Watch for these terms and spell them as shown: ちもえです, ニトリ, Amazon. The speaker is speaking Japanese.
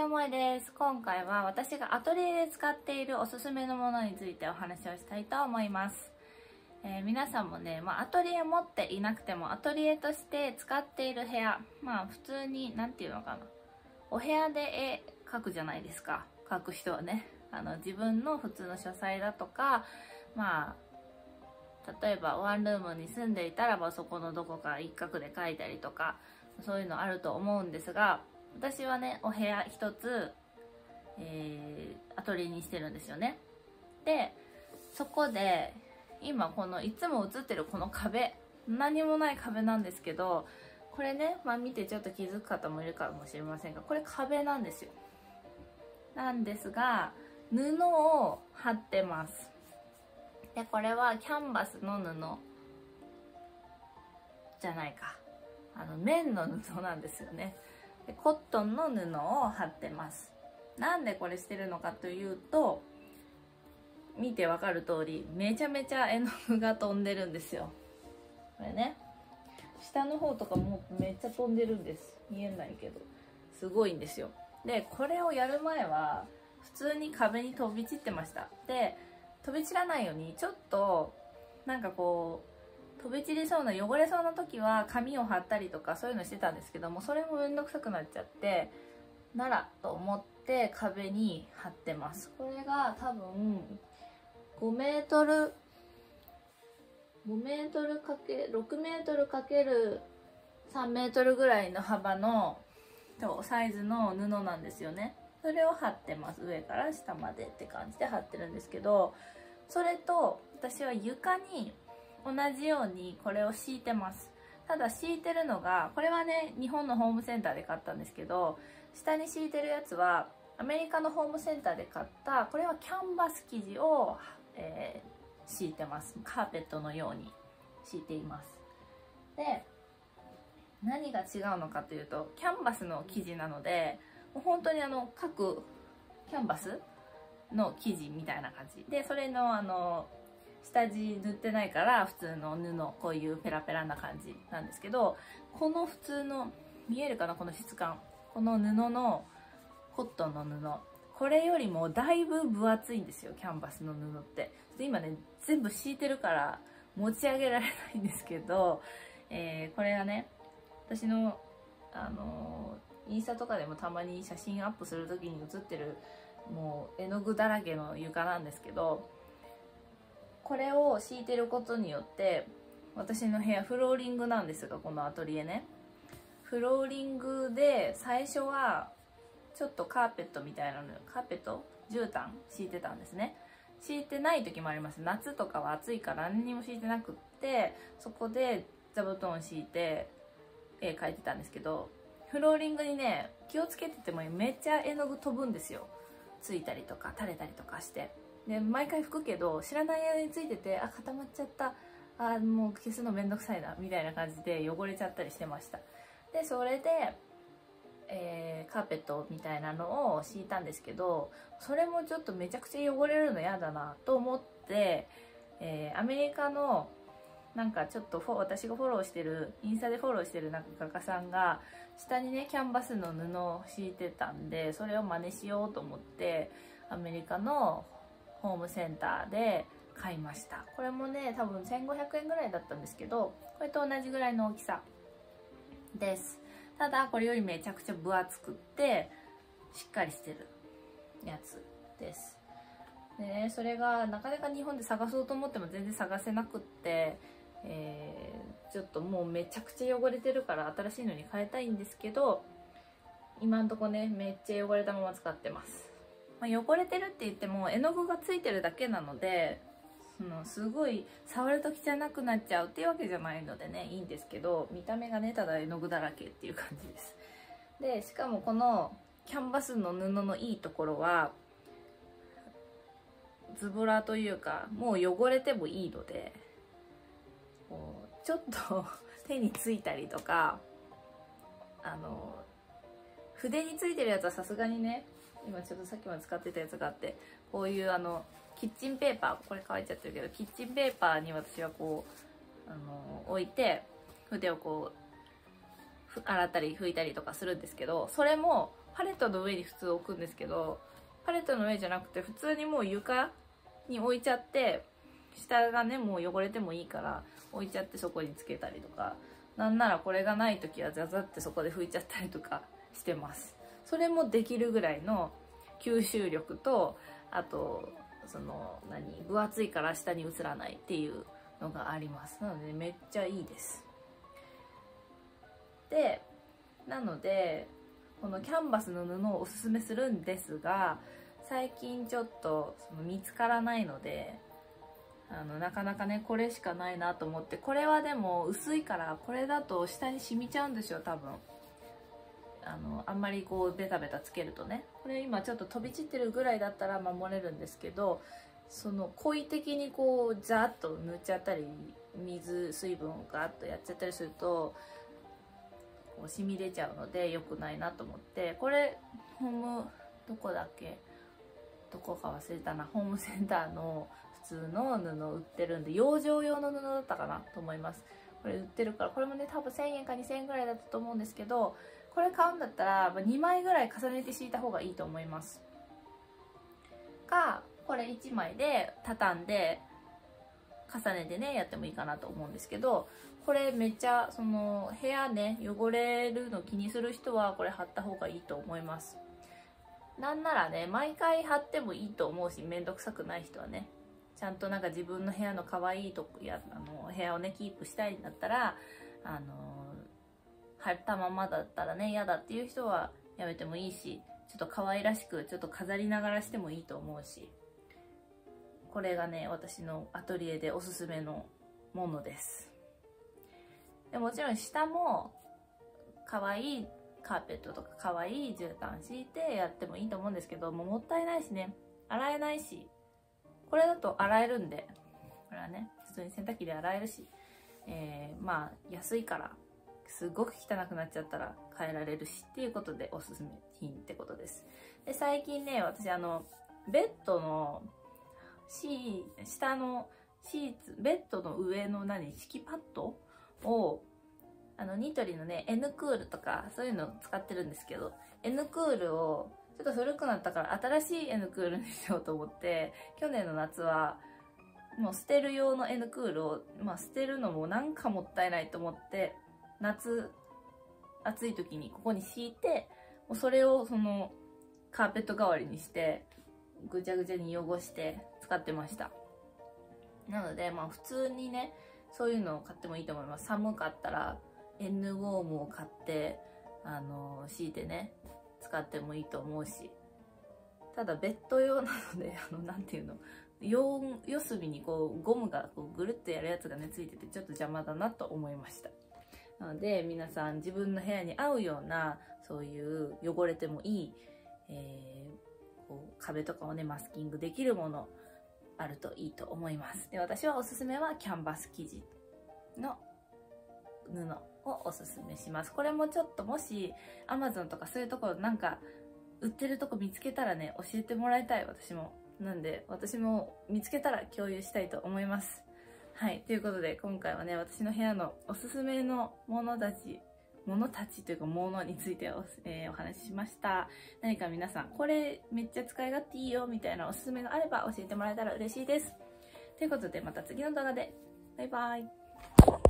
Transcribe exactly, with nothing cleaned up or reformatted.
ちもえです。今回は私がアトリエで使っているおすすめのものについてお話をしたいと思います。えー、皆さんもね、まあ、アトリエ持っていなくてもアトリエとして使っている部屋、まあ普通に何て言うのかな、お部屋で絵描くじゃないですか。描く人はね、あの自分の普通の書斎だとか、まあ例えばワンルームに住んでいたらばそこのどこか一角で描いたりとか、そういうのあると思うんですが、私はねお部屋一つ、えー、アトリエにしてるんですよね。でそこで今このいつも映ってるこの壁、何もない壁なんですけど、これね、まあ、見てちょっと気づく方もいるかもしれませんが、これ壁なんですよ。なんですが布を貼ってます。でこれはキャンバスの布じゃないか、あの綿の布なんですよね。でコットンの布を貼ってます。なんでこれしてるのかというと、見てわかる通りめちゃめちゃ絵の具が飛んでるんですよ。これね、下の方とかもめっちゃ飛んでるんです。見えないけどすごいんですよ。でこれをやる前は普通に壁に飛び散ってました。で飛び散らないようにちょっとなんかこう飛び散りそうな、汚れそうな時は紙を貼ったりとかそういうのしてたんですけども、それも面倒くさくなっちゃってならと思って壁に貼ってます。これが多分ごメートル、ごメートルかけろくメートルかけるさんメートルぐらいの幅のサイズの布なんですよね。それを貼ってます。上から下までって感じで貼ってるんですけど、それと私は床に同じようにこれを敷いてます。ただ敷いてるのが、これはね日本のホームセンターで買ったんですけど、下に敷いてるやつはアメリカのホームセンターで買った、これはキャンバス生地を、えー、敷いてます。カーペットのように敷いています。で何が違うのかというと、キャンバスの生地なので本当にあの各キャンバスの生地みたいな感じで、それのあの下地塗ってないから普通の布、こういうペラペラな感じなんですけど、この普通の見えるかな、この質感、この布のコットンの布、これよりもだいぶ分厚いんですよ、キャンバスの布って。で今ね全部敷いてるから持ち上げられないんですけど、えー、これがね私のあのーインスタとかでもたまに写真アップする時に写ってる、もう絵の具だらけの床なんですけど、これを敷いてることによって私の部屋フローリングなんですが、このアトリエねフローリングで、最初はちょっとカーペットみたいなの、カーペット絨毯敷いてたんですね。敷いてない時もあります。夏とかは暑いから何にも敷いてなくって、そこで座布団を敷いて絵描いてたんですけど、フローリングにね気をつけててもめっちゃ絵の具飛ぶんですよ。ついたりとか垂れたりとかして、で毎回拭くけど知らない間についてて、あ固まっちゃった、あもう消すのめんどくさいなみたいな感じで汚れちゃったりしてました。でそれで、えー、カーペットみたいなのを敷いたんですけど、それもちょっとめちゃくちゃ汚れるの嫌だなと思って、えー、アメリカのなんかちょっとフォ私がフォローしてる、インスタでフォローしてるなんか画家さんが下にねキャンバスの布を敷いてたんで、それを真似しようと思ってアメリカのホームセンターで買いました。これもね多分せんごひゃくえんぐらいだったんですけど、これと同じぐらいの大きさです。ただこれよりめちゃくちゃ分厚くってしっかりしてるやつです。でね、それがなかなか日本で探そうと思っても全然探せなくって、えー、ちょっともうめちゃくちゃ汚れてるから新しいのに変えたいんですけど、今んとこねめっちゃ汚れたまま使ってます。まあ、汚れてるって言っても絵の具がついてるだけなので、そのすごい触ると汚くなっちゃうっていうわけじゃないのでねいいんですけど、見た目がねただ絵の具だらけっていう感じです。でしかもこのキャンバスの布のいいところはズボラというか、もう汚れてもいいのでちょっと手についたりとか、あの筆についてるやつはさすがにね、今ちょっとさっきまで使ってたやつがあって、こういうあのキッチンペーパー、これ乾いちゃってるけどキッチンペーパーに私はこうあの置いて筆をこう洗ったり拭いたりとかするんですけど、それもパレットの上に普通置くんですけど、パレットの上じゃなくて普通にもう床に置いちゃって、下がねもう汚れてもいいから置いちゃってそこにつけたりとか、なんならこれがない時はザザってそこで拭いちゃったりとかしてます。それもできるぐらいの吸収力と、あとその何分厚いから下に移らないっていうのがあります。なのでめっちゃいいです。でなのでこのキャンバスの布をおすすめするんですが、最近ちょっとその見つからないので、あのなかなかねこれしかないなと思って、これはでも薄いからこれだと下に染みちゃうんですよ多分。あのあんまりこうベタベタつけるとね、これ今ちょっと飛び散ってるぐらいだったら守れるんですけど、その故意的にこうザーッと塗っちゃったり水水分をガーッとやっちゃったりするとこう染み出ちゃうので良くないなと思って、これホームどこだっけ、どこか忘れたな、ホームセンターの普通の布売ってるんで、養生用の布だったかなと思います。これ売ってるから、これもね多分せんえんかにせんえんぐらいだったと思うんですけど、これ買うんだったらにまいぐらい重ねて敷いた方がいいと思います。かこれいちまいで畳んで重ねてねやってもいいかなと思うんですけど、これめっちゃその部屋ね汚れるの気にする人はこれ貼った方がいいと思います。なんならね毎回貼ってもいいと思うし、面倒くさくない人はねちゃんとなんか自分の部屋の可愛いとこや、あの部屋をねキープしたいんだったら、あの貼ったままだったらね嫌だっていう人はやめてもいいし、ちょっと可愛らしくちょっと飾りながらしてもいいと思うし、これがね私のアトリエでおすすめのものです。でもちろん下も可愛いカーペットとか可愛い絨毯敷いてやってもいいと思うんですけど、もうもったいないしね、洗えないし、これだと洗えるんで、これはね普通に洗濯機で洗えるし、えー、まあ安いからすごく汚くなっちゃったら変えられるしっていうことでおすすめ品ってことです。で最近ね私あのベッドのシー下のシーツ、ベッドの上の何敷きパッドをあのニトリのね N クールとかそういうのを使ってるんですけど、 N クールをちょっと古くなったから新しい N クールにしようと思って、去年の夏はもう捨てる用の N クールを、まあ、捨てるのもなんかもったいないと思って、夏暑い時にここに敷いて、もうそれをそのカーペット代わりにしてぐちゃぐちゃに汚して使ってました。なのでまあ普通にねそういうのを買ってもいいと思います。寒かったら N ウォームを買ってあの敷いてね使ってもいいと思うし、ただベッド用なので、あのなんていうの四隅にこうゴムがこうぐるっとやるやつがねついててちょっと邪魔だなと思いました。なので皆さん自分の部屋に合うようなそういう汚れてもいい、えー、こう壁とかをねマスキングできるものあるといいと思います。で私はおすすめはキャンバス生地の布をおすすめします。これもちょっともし Amazon とかそういうところなんか売ってるとこ見つけたらね教えてもらいたい、私も。なんで私も見つけたら共有したいと思います。はい、ということで今回はね私の部屋のおすすめのものたちものたちというかものについて お,、えー、お話ししました。何か皆さんこれめっちゃ使い勝手いいよみたいなおすすめがあれば教えてもらえたら嬉しいです。ということでまた次の動画でバイバイ。